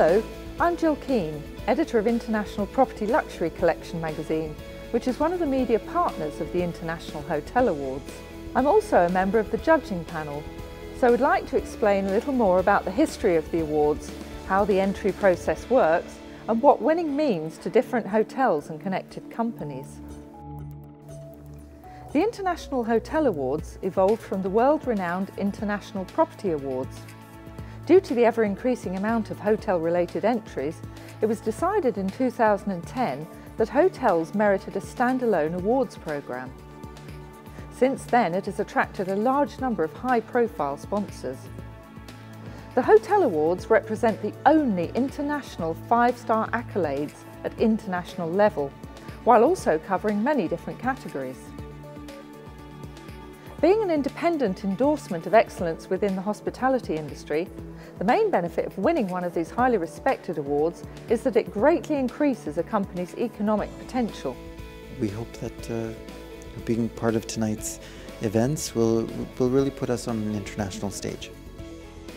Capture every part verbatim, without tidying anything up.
Hello, I'm Jill Keane, editor of International Property Luxury Collection magazine, which is one of the media partners of the International Hotel Awards. I'm also a member of the judging panel, so I'd like to explain a little more about the history of the awards, how the entry process works, and what winning means to different hotels and connected companies. The International Hotel Awards evolved from the world-renowned International Property Awards. Due to the ever-increasing amount of hotel-related entries, it was decided in two thousand ten that hotels merited a standalone awards programme. Since then, it has attracted a large number of high-profile sponsors. The Hotel Awards represent the only international five-star accolades at international level, while also covering many different categories. Being an independent endorsement of excellence within the hospitality industry, the main benefit of winning one of these highly respected awards is that it greatly increases a company's economic potential. We hope that uh, being part of tonight's events will, will really put us on an international stage.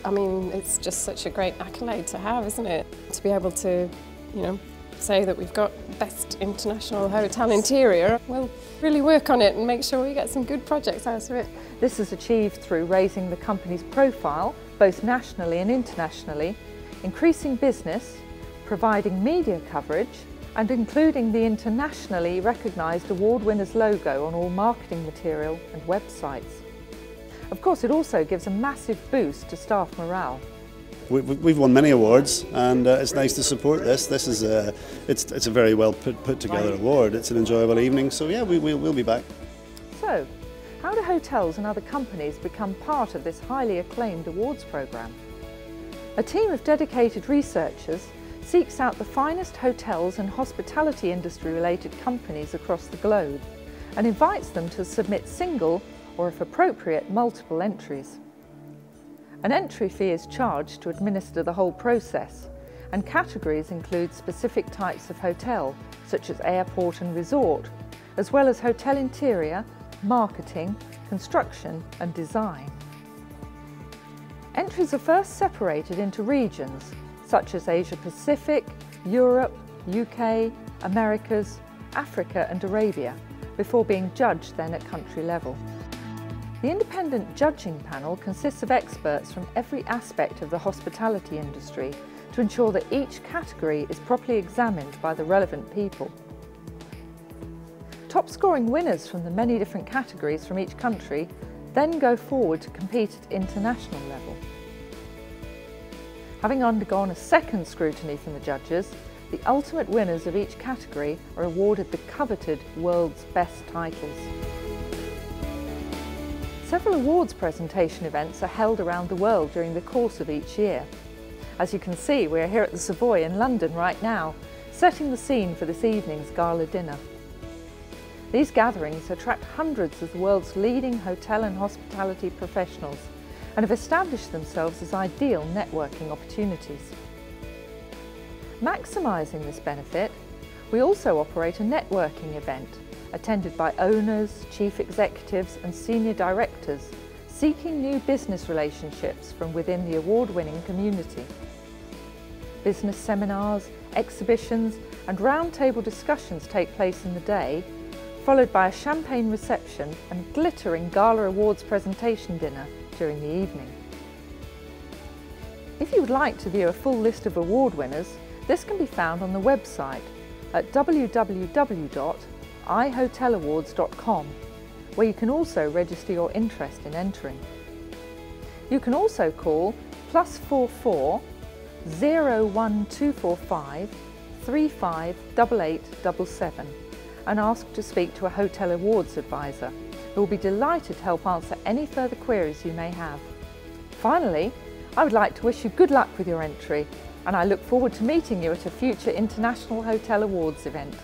I mean, it's just such a great accolade to have, isn't it? To be able to, you know, say that we've got best international hotel interior. We'll really work on it and make sure we get some good projects out of it. This is achieved through raising the company's profile, both nationally and internationally, increasing business, providing media coverage, and including the internationally recognised award winners' logo on all marketing material and websites. Of course, it also gives a massive boost to staff morale. We've won many awards, and uh, it's nice to support this. This is a, it's, it's a very well put, put together award. It's an enjoyable evening, so yeah, we, we, we'll be back. So, how do hotels and other companies become part of this highly acclaimed awards programme? A team of dedicated researchers seeks out the finest hotels and hospitality industry-related companies across the globe and invites them to submit single, or if appropriate, multiple entries. An entry fee is charged to administer the whole process, and categories include specific types of hotel, such as airport and resort, as well as hotel interior, marketing, construction and design. Entries are first separated into regions, such as Asia Pacific, Europe, U K, Americas, Africa and Arabia, before being judged then at country level. The independent judging panel consists of experts from every aspect of the hospitality industry to ensure that each category is properly examined by the relevant people. Top scoring winners from the many different categories from each country then go forward to compete at international level. Having undergone a second scrutiny from the judges, the ultimate winners of each category are awarded the coveted World's Best titles. Several awards presentation events are held around the world during the course of each year. As you can see, we are here at the Savoy in London right now, setting the scene for this evening's gala dinner. These gatherings attract hundreds of the world's leading hotel and hospitality professionals and have established themselves as ideal networking opportunities. Maximising this benefit, we also operate a networking event attended by owners, chief executives and senior directors, seeking new business relationships from within the award-winning community. Business seminars, exhibitions and roundtable discussions take place in the day, followed by a champagne reception and glittering gala awards presentation dinner during the evening. If you would like to view a full list of award winners, this can be found on the website at w w w dot i hotel awards dot com, where you can also register your interest in entering. You can also call plus four four, zero one two four five, three five eight eight seven seven and ask to speak to a Hotel Awards advisor, who will be delighted to help answer any further queries you may have. Finally, I would like to wish you good luck with your entry, and I look forward to meeting you at a future International Hotel Awards event.